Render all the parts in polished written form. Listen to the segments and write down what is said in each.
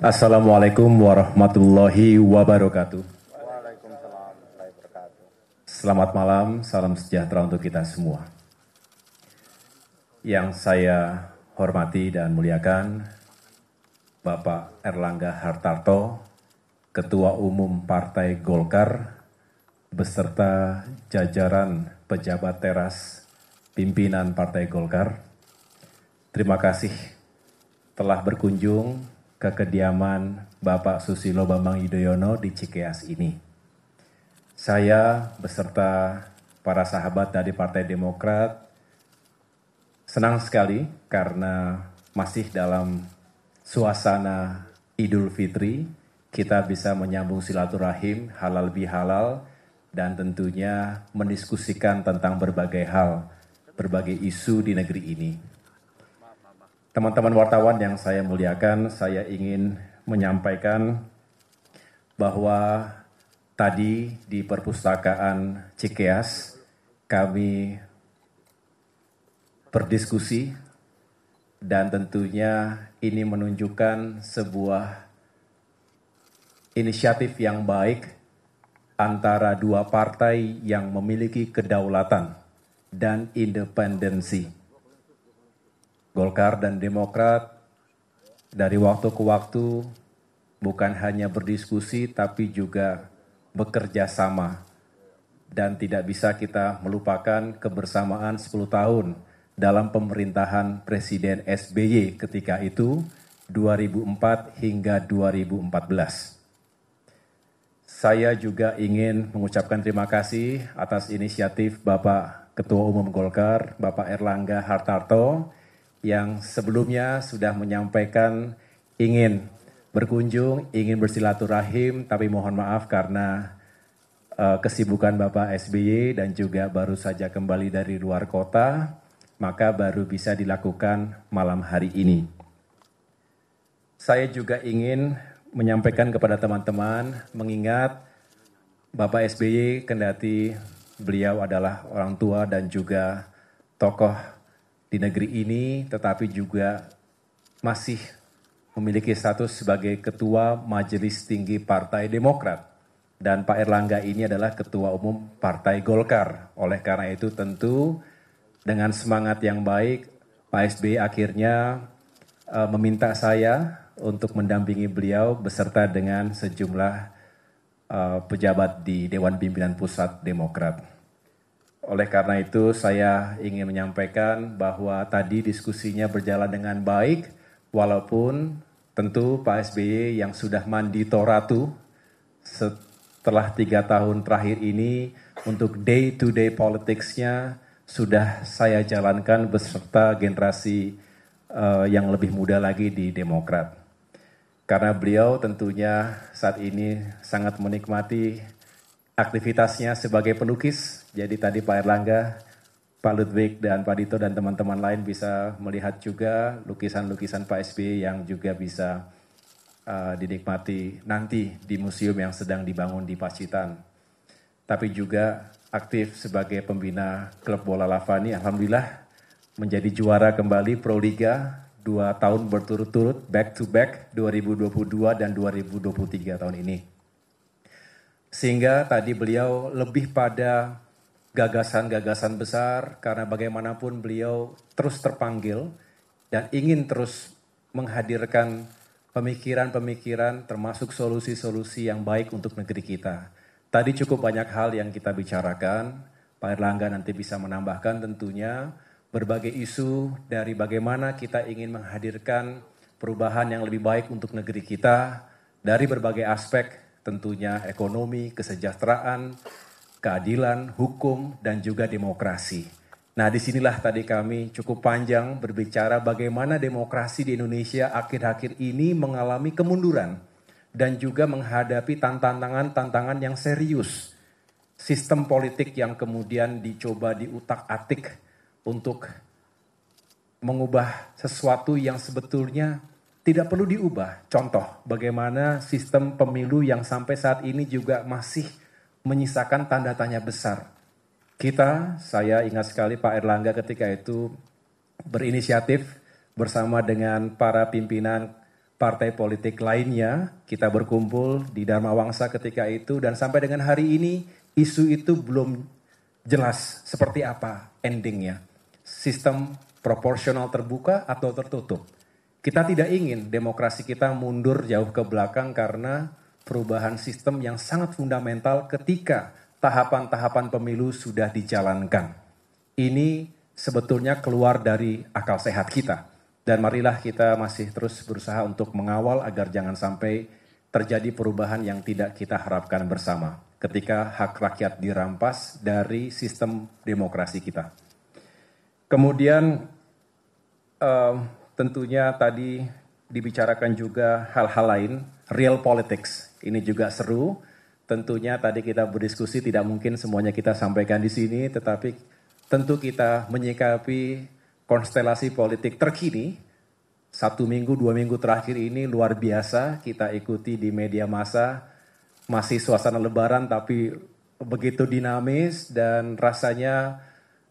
Assalamualaikum warahmatullahi wabarakatuh. Waalaikumsalam warahmatullahi wabarakatuh. Selamat malam, salam sejahtera untuk kita semua. Yang saya hormati dan muliakan, Bapak Airlangga Hartarto, Ketua Umum Partai Golkar, beserta jajaran pejabat teras pimpinan Partai Golkar. Terima kasih telah berkunjung ke kediaman Bapak Susilo Bambang Yudhoyono di Cikeas ini. Saya beserta para sahabat dari Partai Demokrat senang sekali karena masih dalam suasana Idul Fitri, kita bisa menyambung silaturahim halal bihalal dan tentunya mendiskusikan tentang berbagai hal, berbagai isu di negeri ini. Teman-teman wartawan yang saya muliakan, saya ingin menyampaikan bahwa tadi di perpustakaan Cikeas kami berdiskusi dan tentunya ini menunjukkan sebuah inisiatif yang baik antara dua partai yang memiliki kedaulatan dan independensi. Golkar dan Demokrat dari waktu ke waktu bukan hanya berdiskusi tapi juga bekerja sama. Dan tidak bisa kita melupakan kebersamaan 10 tahun dalam pemerintahan Presiden SBY ketika itu 2004 hingga 2014. Saya juga ingin mengucapkan terima kasih atas inisiatif Bapak Ketua Umum Golkar, Bapak Airlangga Hartarto, yang sebelumnya sudah menyampaikan ingin berkunjung, ingin bersilaturahim, tapi mohon maaf karena kesibukan Bapak SBY dan juga baru saja kembali dari luar kota, maka baru bisa dilakukan malam hari ini. Saya juga ingin menyampaikan kepada teman-teman, mengingat Bapak SBY kendati beliau adalah orang tua dan juga tokoh di negeri ini, tetapi juga masih memiliki status sebagai Ketua Majelis Tinggi Partai Demokrat. Dan Pak Airlangga ini adalah Ketua Umum Partai Golkar. Oleh karena itu tentu dengan semangat yang baik, Pak SBY akhirnya meminta saya untuk mendampingi beliau beserta dengan sejumlah pejabat di Dewan Pimpinan Pusat Demokrat. Oleh karena itu saya ingin menyampaikan bahwa tadi diskusinya berjalan dengan baik, walaupun tentu Pak SBY yang sudah mandi Toratu setelah 3 tahun terakhir ini untuk day-to-day politics-nya sudah saya jalankan beserta generasi yang lebih muda lagi di Demokrat. Karena beliau tentunya saat ini sangat menikmati aktivitasnya sebagai pelukis, jadi tadi Pak Airlangga, Pak Ludwig, dan Pak Dito dan teman-teman lain bisa melihat juga lukisan-lukisan Pak SBY yang juga bisa dinikmati nanti di museum yang sedang dibangun di Pacitan. Tapi juga aktif sebagai pembina klub bola Lavani, alhamdulillah menjadi juara kembali Pro Liga 2 tahun berturut-turut, back to back 2022 dan 2023 tahun ini. Sehingga tadi beliau lebih pada gagasan-gagasan besar karena bagaimanapun beliau terus terpanggil dan ingin terus menghadirkan pemikiran-pemikiran termasuk solusi-solusi yang baik untuk negeri kita. Tadi cukup banyak hal yang kita bicarakan, Pak Airlangga nanti bisa menambahkan tentunya berbagai isu dari bagaimana kita ingin menghadirkan perubahan yang lebih baik untuk negeri kita dari berbagai aspek. Tentunya ekonomi, kesejahteraan, keadilan, hukum, dan juga demokrasi. Nah disinilah tadi kami cukup panjang berbicara bagaimana demokrasi di Indonesia akhir-akhir ini mengalami kemunduran dan juga menghadapi tantangan-tantangan yang serius. Sistem politik yang kemudian dicoba diutak-atik untuk mengubah sesuatu yang sebetulnya tidak perlu diubah. Contoh, bagaimana sistem pemilu yang sampai saat ini juga masih menyisakan tanda tanya besar. Saya ingat sekali Pak Airlangga ketika itu berinisiatif bersama dengan para pimpinan partai politik lainnya, kita berkumpul di Dharma Wangsa ketika itu, dan sampai dengan hari ini isu itu belum jelas seperti apa endingnya. Sistem proporsional terbuka atau tertutup. Kita tidak ingin demokrasi kita mundur jauh ke belakang karena perubahan sistem yang sangat fundamental ketika tahapan-tahapan pemilu sudah dijalankan. Ini sebetulnya keluar dari akal sehat kita. Dan marilah kita masih terus berusaha untuk mengawal agar jangan sampai terjadi perubahan yang tidak kita harapkan bersama ketika hak rakyat dirampas dari sistem demokrasi kita. Kemudian tentunya tadi dibicarakan juga hal-hal lain, real politics. Ini juga seru. Tentunya tadi kita berdiskusi, tidak mungkin semuanya kita sampaikan di sini, tetapi tentu kita menyikapi konstelasi politik terkini, 1-2 minggu terakhir ini luar biasa, kita ikuti di media massa, masih suasana lebaran tapi begitu dinamis, dan rasanya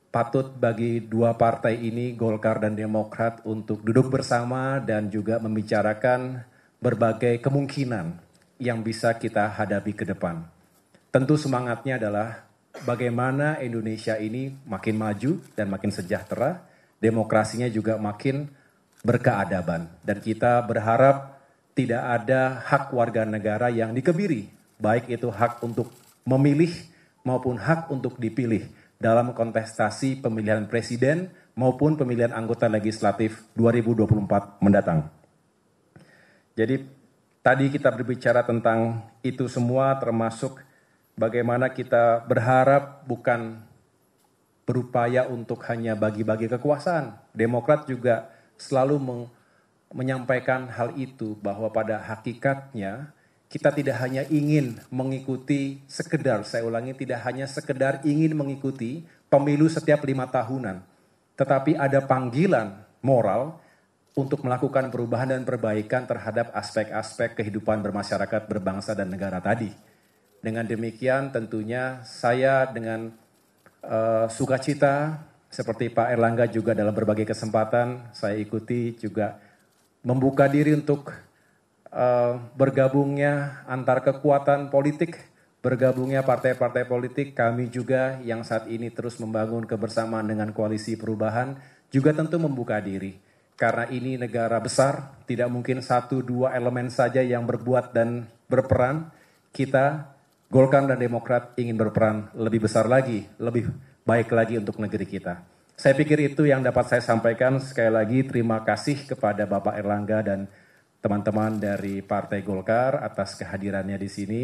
patut bagi dua partai ini, Golkar dan Demokrat, untuk duduk bersama dan juga membicarakan berbagai kemungkinan yang bisa kita hadapi ke depan. Tentu semangatnya adalah bagaimana Indonesia ini makin maju dan makin sejahtera, demokrasinya juga makin berkeadaban. Dan kita berharap tidak ada hak warga negara yang dikebiri, baik itu hak untuk memilih maupun hak untuk dipilih dalam kontestasi pemilihan presiden maupun pemilihan anggota legislatif 2024 mendatang. Jadi tadi kita berbicara tentang itu semua, termasuk bagaimana kita berharap bukan berupaya untuk hanya bagi-bagi kekuasaan. Demokrat juga selalu menyampaikan hal itu, bahwa pada hakikatnya kita tidak hanya ingin mengikuti sekedar, saya ulangi, tidak hanya sekedar ingin mengikuti pemilu setiap 5 tahunan. Tetapi ada panggilan moral untuk melakukan perubahan dan perbaikan terhadap aspek-aspek kehidupan bermasyarakat, berbangsa, dan negara tadi. Dengan demikian tentunya saya dengan sukacita, seperti Pak Airlangga juga dalam berbagai kesempatan saya ikuti, juga membuka diri untuk bergabungnya antar kekuatan politik, bergabungnya partai-partai politik, kami juga yang saat ini terus membangun kebersamaan dengan Koalisi Perubahan juga tentu membuka diri. Karena ini negara besar, tidak mungkin 1-2 elemen saja yang berbuat dan berperan. Kita Golkar dan Demokrat ingin berperan lebih besar lagi, lebih baik lagi untuk negeri kita. Saya pikir itu yang dapat saya sampaikan. Sekali lagi terima kasih kepada Bapak Airlangga dan teman-teman dari Partai Golkar atas kehadirannya di sini.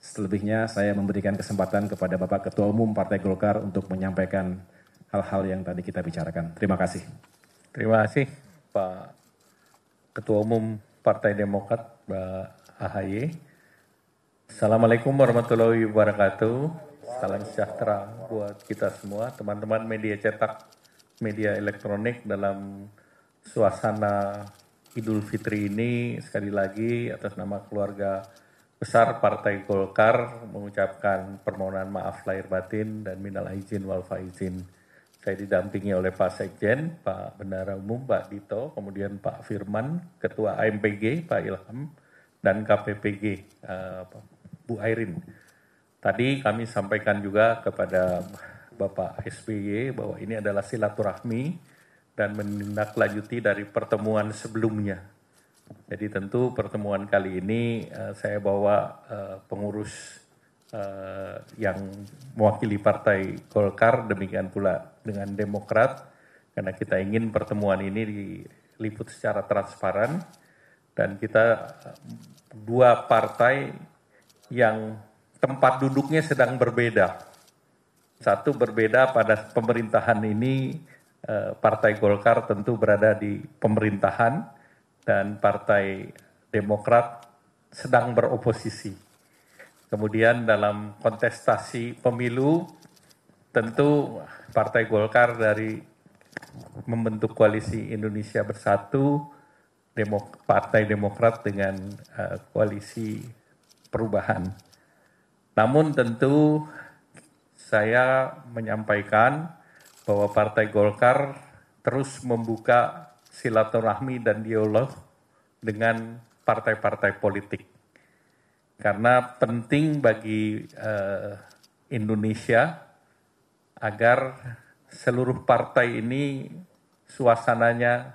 Selebihnya saya memberikan kesempatan kepada Bapak Ketua Umum Partai Golkar untuk menyampaikan hal-hal yang tadi kita bicarakan. Terima kasih. Terima kasih Pak Ketua Umum Partai Demokrat, Pak AHY. Assalamualaikum warahmatullahi wabarakatuh. Salam sejahtera buat kita semua, teman-teman media cetak, media elektronik. Dalam suasana Idul Fitri ini, sekali lagi atas nama keluarga besar Partai Golkar mengucapkan permohonan maaf lahir batin dan minal aidin wal faizin. Saya didampingi oleh Pak Sekjen, Pak Bendahara Umum, Pak Dito, kemudian Pak Firman, Ketua AMPG, Pak Ilham, dan KPPG, Bu Airin. Tadi kami sampaikan juga kepada Bapak SBY bahwa ini adalah silaturahmi dan menindaklanjuti dari pertemuan sebelumnya. Jadi tentu pertemuan kali ini saya bawa pengurus yang mewakili Partai Golkar, demikian pula dengan Demokrat, karena kita ingin pertemuan ini diliput secara transparan dan kita dua partai yang tempat duduknya sedang berbeda. Satu berbeda pada pemerintahan ini, Partai Golkar tentu berada di pemerintahan dan Partai Demokrat sedang beroposisi. Kemudian dalam kontestasi pemilu, tentu Partai Golkar dari membentuk Koalisi Indonesia Bersatu, Partai Demokrat dengan Koalisi Perubahan. Namun tentu saya menyampaikan bahwa Partai Golkar terus membuka silaturahmi dan dialog dengan partai-partai politik. Karena penting bagi Indonesia agar seluruh partai ini suasananya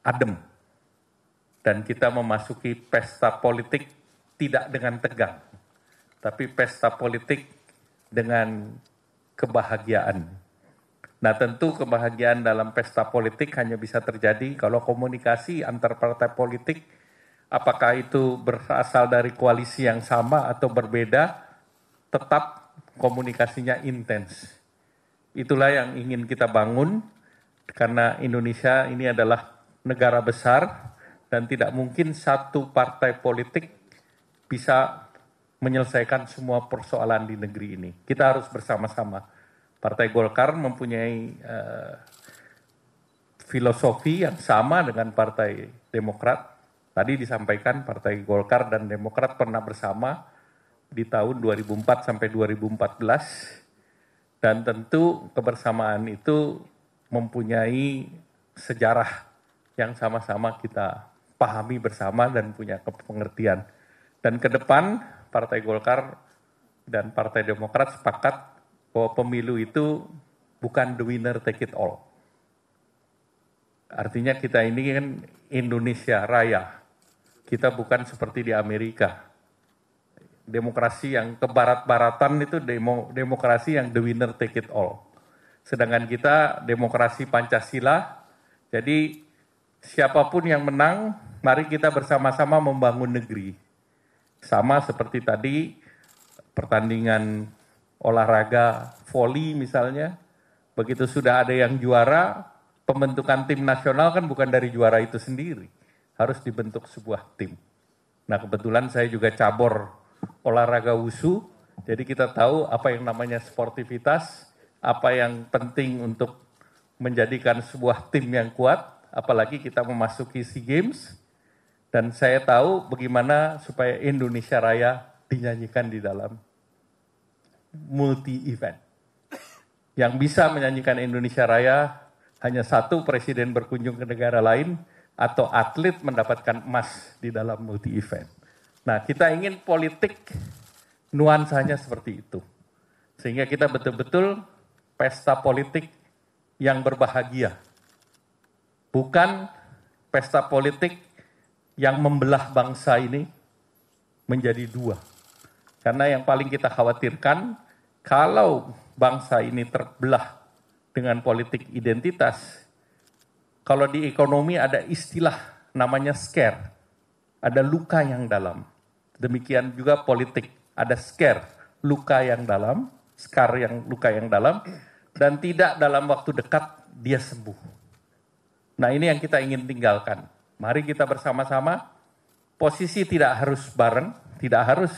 adem. Dan kita memasuki pesta politik tidak dengan tegang, tapi pesta politik dengan kebahagiaan. Nah, tentu kebahagiaan dalam pesta politik hanya bisa terjadi kalau komunikasi antar partai politik, apakah itu berasal dari koalisi yang sama atau berbeda, tetap komunikasinya intens. Itulah yang ingin kita bangun, karena Indonesia ini adalah negara besar dan tidak mungkin satu partai politik bisa menyelesaikan semua persoalan di negeri ini. Kita harus bersama-sama. Partai Golkar mempunyai filosofi yang sama dengan Partai Demokrat. Tadi disampaikan Partai Golkar dan Demokrat pernah bersama di tahun 2004 sampai 2014. Dan tentu kebersamaan itu mempunyai sejarah yang sama-sama kita pahami bersama dan punya pengertian. Dan ke depan Partai Golkar dan Partai Demokrat sepakat bahwa pemilu itu bukan the winner take it all. Artinya kita ini kan Indonesia Raya. Kita bukan seperti di Amerika. Demokrasi yang kebarat-baratan itu demokrasi yang the winner take it all. Sedangkan kita demokrasi Pancasila, jadi siapapun yang menang, mari kita bersama-sama membangun negeri. Sama seperti tadi pertandingan olahraga voli misalnya, begitu sudah ada yang juara, pembentukan tim nasional kan bukan dari juara itu sendiri. Harus dibentuk sebuah tim. Nah, kebetulan saya juga cabur olahraga wushu. Jadi kita tahu apa yang namanya sportivitas, apa yang penting untuk menjadikan sebuah tim yang kuat. Apalagi kita memasuki SEA Games. Dan saya tahu bagaimana supaya Indonesia Raya dinyanyikan di dalam multi-event. Yang bisa menyanyikan Indonesia Raya hanya satu, presiden berkunjung ke negara lain, atau atlet mendapatkan emas di dalam multi-event. Nah, kita ingin politik nuansanya seperti itu. Sehingga kita betul-betul pesta politik yang berbahagia. Bukan pesta politik yang membelah bangsa ini menjadi dua. Karena yang paling kita khawatirkan, kalau bangsa ini terbelah dengan politik identitas, kalau di ekonomi ada istilah namanya scare, ada luka yang dalam. Demikian juga politik, ada scare, luka yang dalam, scar yang luka yang dalam, dan tidak dalam waktu dekat dia sembuh. Nah, ini yang kita ingin tinggalkan. Mari kita bersama-sama, posisi tidak harus bareng, tidak harus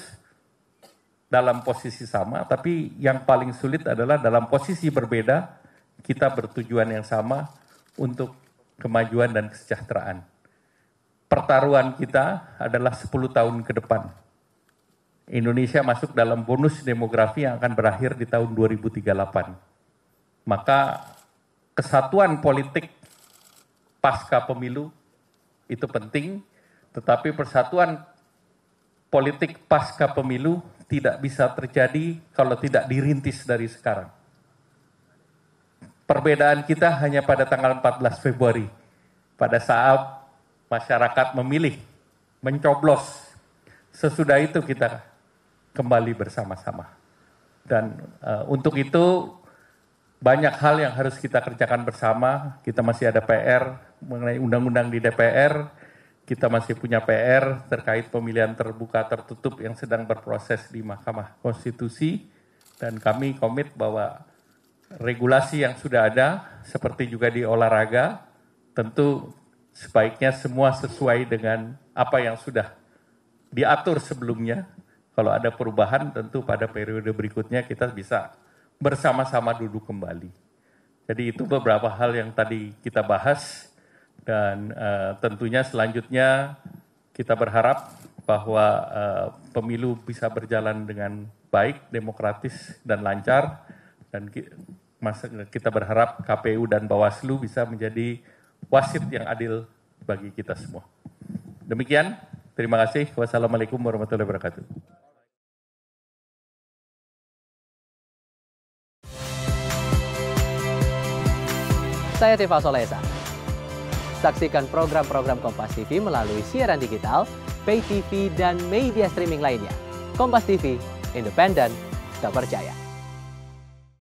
dalam posisi sama, tapi yang paling sulit adalah dalam posisi berbeda, kita bertujuan yang sama untuk kemajuan dan kesejahteraan. Pertaruhan kita adalah 10 tahun ke depan. Indonesia masuk dalam bonus demografi yang akan berakhir di tahun 2038. Maka kesatuan politik pasca pemilu itu penting, tetapi persatuan politik pasca pemilu tidak bisa terjadi kalau tidak dirintis dari sekarang. Perbedaan kita hanya pada tanggal 14 Februari, pada saat masyarakat memilih, mencoblos. Sesudah itu kita kembali bersama-sama. Dan untuk itu banyak hal yang harus kita kerjakan bersama. Kita masih ada PR mengenai undang-undang di DPR, kita masih punya PR terkait pemilihan terbuka tertutup yang sedang berproses di Mahkamah Konstitusi. Dan kami komit bahwa regulasi yang sudah ada, seperti juga di olahraga, tentu sebaiknya semua sesuai dengan apa yang sudah diatur sebelumnya. Kalau ada perubahan, tentu pada periode berikutnya kita bisa bersama-sama duduk kembali. Jadi itu beberapa hal yang tadi kita bahas. Dan tentunya selanjutnya kita berharap bahwa pemilu bisa berjalan dengan baik, demokratis, dan lancar. Dan kita berharap KPU dan Bawaslu bisa menjadi wasit yang adil bagi kita semua. Demikian, terima kasih. Wassalamualaikum warahmatullahi wabarakatuh. Saya Tifa Solesa. Saksikan program-program Kompas TV melalui siaran digital, pay TV, dan media streaming lainnya. Kompas TV, independen, terpercaya.